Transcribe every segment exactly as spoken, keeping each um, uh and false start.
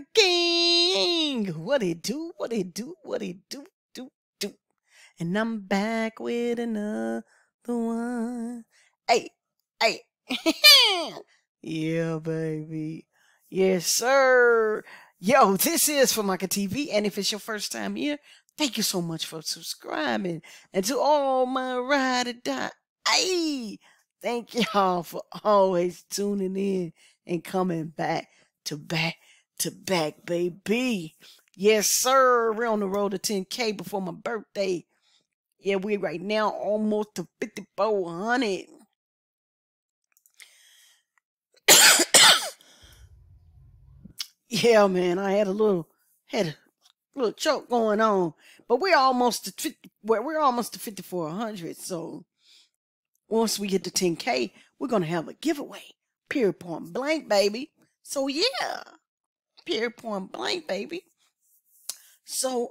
Burger King. What it do? What it do? What it do? Do do. And I'm back with another one. Hey, hey. Yeah, baby. Yes, sir. Yo, this is Famaca T V, and if it's your first time here, thank you so much for subscribing. And to all my ride or die, hey, thank y'all for always tuning in and coming back to back to back, baby. Yes, sir. We're on the road to ten K before my birthday. Yeah, we're right now almost to fifty-four hundred. Yeah, man, I had a little had a little choke going on, but we're almost to fifty. Well, we're almost to fifty-four hundred. So once we get to ten K, we're gonna have a giveaway. Period, point blank, baby. So yeah, period, point blank, baby. So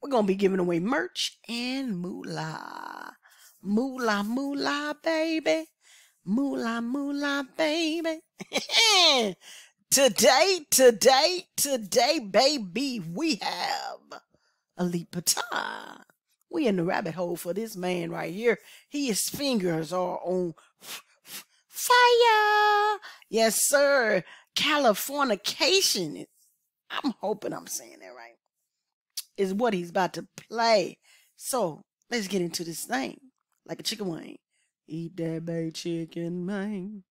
we're gonna be giving away merch and moolah, moolah, moolah, baby, moolah, moolah, baby. Today, today, today, baby, we have Alip Ba Ta. We in the rabbit hole for this man right here. His fingers are on fire. Yes, sir. Californication. I'm hoping I'm saying that right. Is what he's about to play. So let's get into this thing like a chicken wing. Eat that baby chicken wing.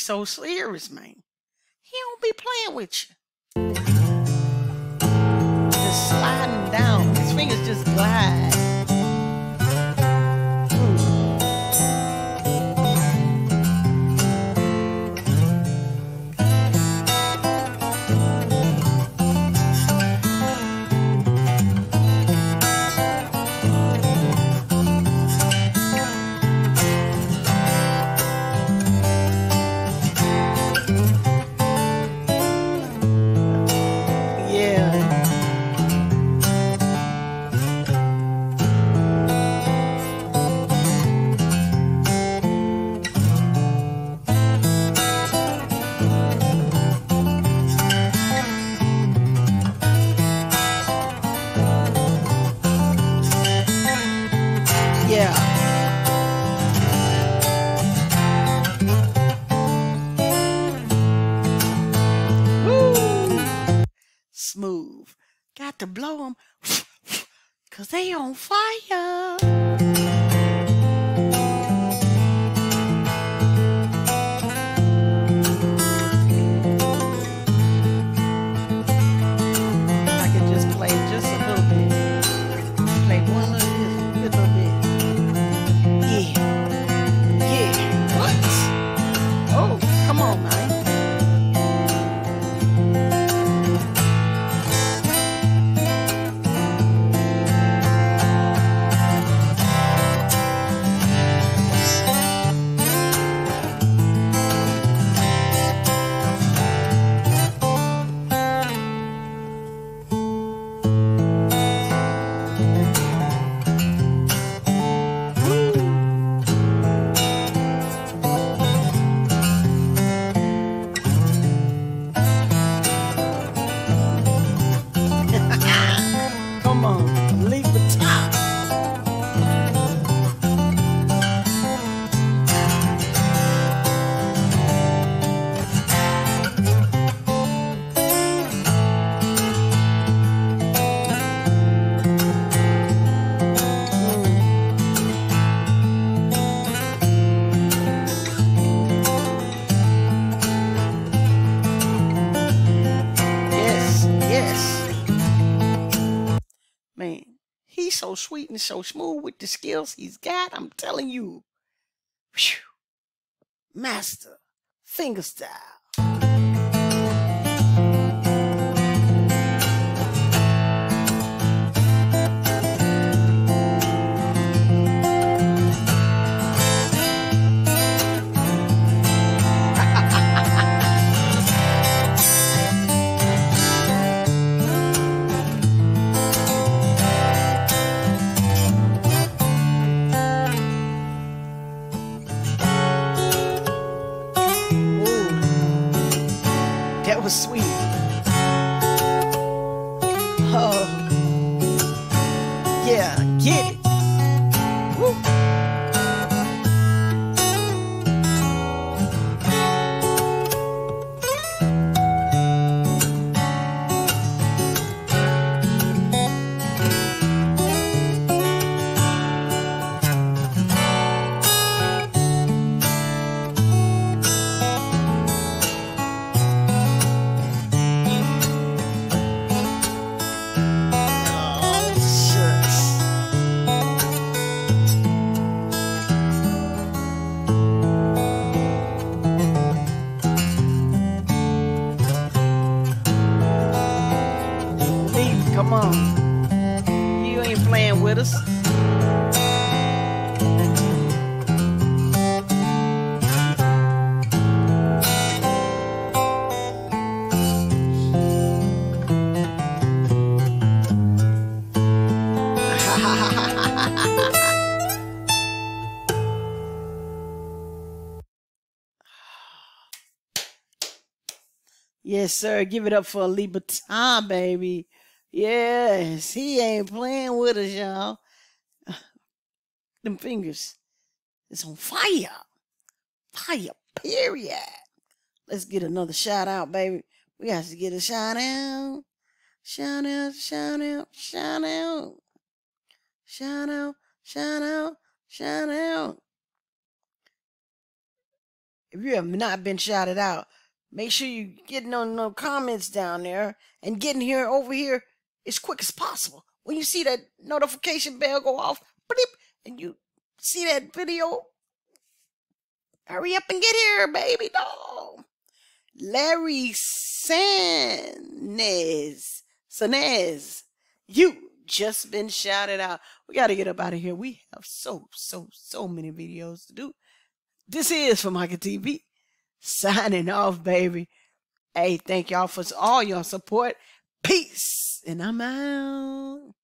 So serious, man. He don't be playing with you. Just sliding down. His fingers just glide. Smooth. Got to blow them because they on fire. I can just play just a little bit. Play one little bit. Little bit. Yeah. Yeah. What? Oh, come on, man. So sweet and so smooth with the skills he's got. I'm telling you. Whew. Master finger style. Yeah, get it. Woo. Come on, you ain't playing with us. Yes, sir. Give it up for Alip Ba Ta, baby. Yes, he ain't playing with us, y'all. Them fingers, it's on fire. Fire, period. Let's get another shout out, baby. We got to get a shout out. Shout out, shout out, shout out. Shout out, shout out, shout out. If you have not been shouted out, make sure you getting on the comments down there and getting here over here as quick as possible. When you see that notification bell go off, bleep, and you see that video, hurry up and get here, baby doll. Larry Sanez, Sanez, you just been shouted out. We got to get up out of here. We have so, so, so many videos to do. This is Famaca T V, signing off, baby. Hey, thank y'all for all your support. Peace. And I'm out.